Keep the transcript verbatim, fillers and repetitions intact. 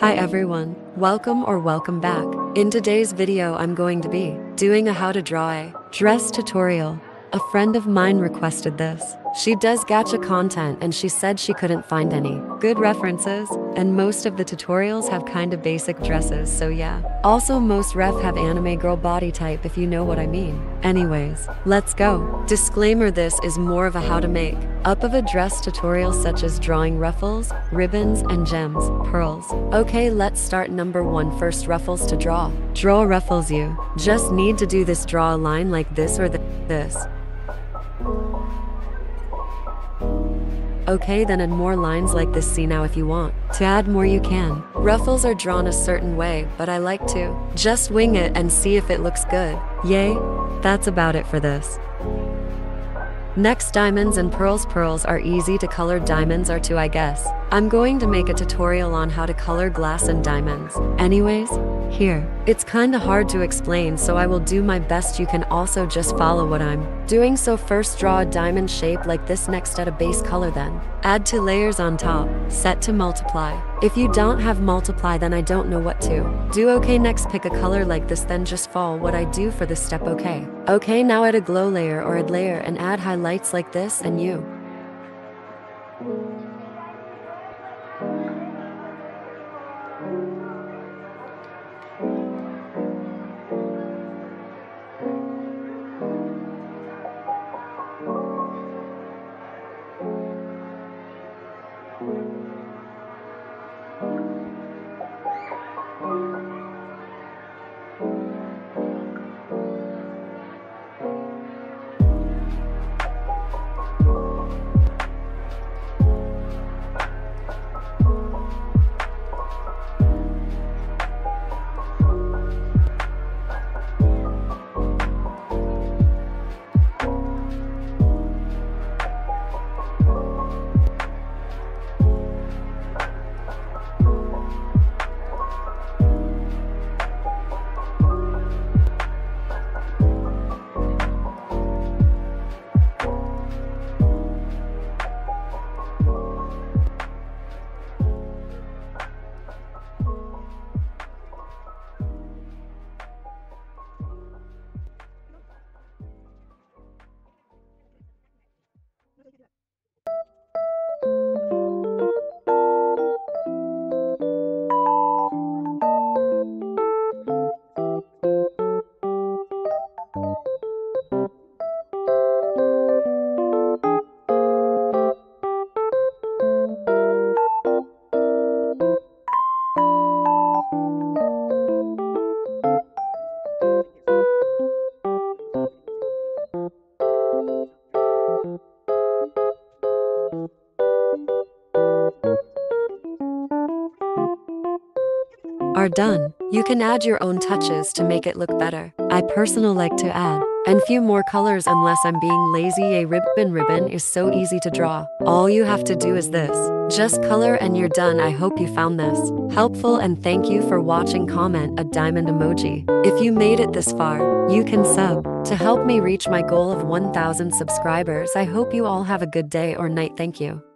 Hi everyone, welcome or welcome back. In today's video I'm going to be doing a how to draw a dress tutorial. A friend of mine requested this. She does gacha content and she said she couldn't find any good references, and most of the tutorials have kind of basic dresses, so yeah. Also most ref have anime girl body type, if you know what I mean. Anyways, let's go. Disclaimer: this is more of a how to make up of a dress tutorial, such as drawing ruffles, ribbons, and gems, pearls. Okay, let's start. Number one, first ruffles to draw. Draw ruffles. You just need to do this. Draw a line like this or th this. Okay, then add more lines like this. See now if you want to add more you can. Ruffles are drawn a certain way, but I like to just wing it and see if it looks good. Yay, that's about it for this. Next, diamonds and pearls. Pearls are easy to color, diamonds are too, I guess. I'm going to make a tutorial on how to color glass and diamonds. Anyways, here. It's kinda hard to explain, so I will do my best. You can also just follow what I'm doing. So first draw a diamond shape like this. Next, add a base color, then add two layers on top. Set to multiply. If you don't have multiply, then I don't know what to do. Okay, next pick a color like this, then just follow what I do for this step. Okay. Okay, now add a glow layer or add layer and add highlights like this, and you are done. You can add your own touches to make it look better. I personally like to add and few more colors unless I'm being lazy. A ribbon ribbon is so easy to draw. All you have to do is this. Just color and you're done. I hope you found this helpful and thank you for watching. Comment a diamond emoji if you made it this far. You can sub to help me reach my goal of one thousand subscribers. I hope you all have a good day or night. Thank you.